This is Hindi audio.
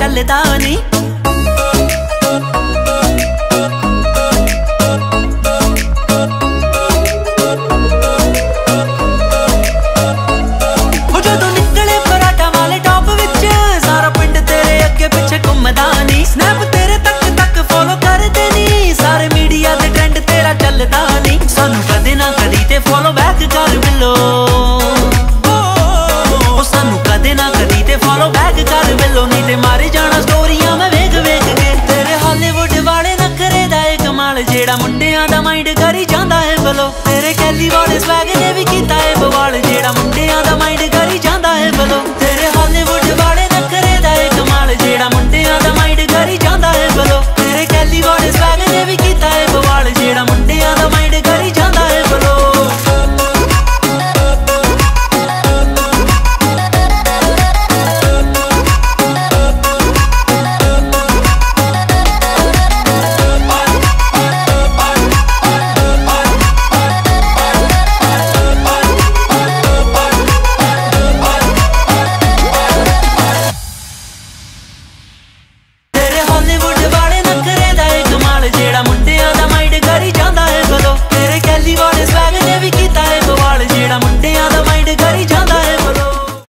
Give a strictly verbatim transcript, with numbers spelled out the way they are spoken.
चलदा नहीं।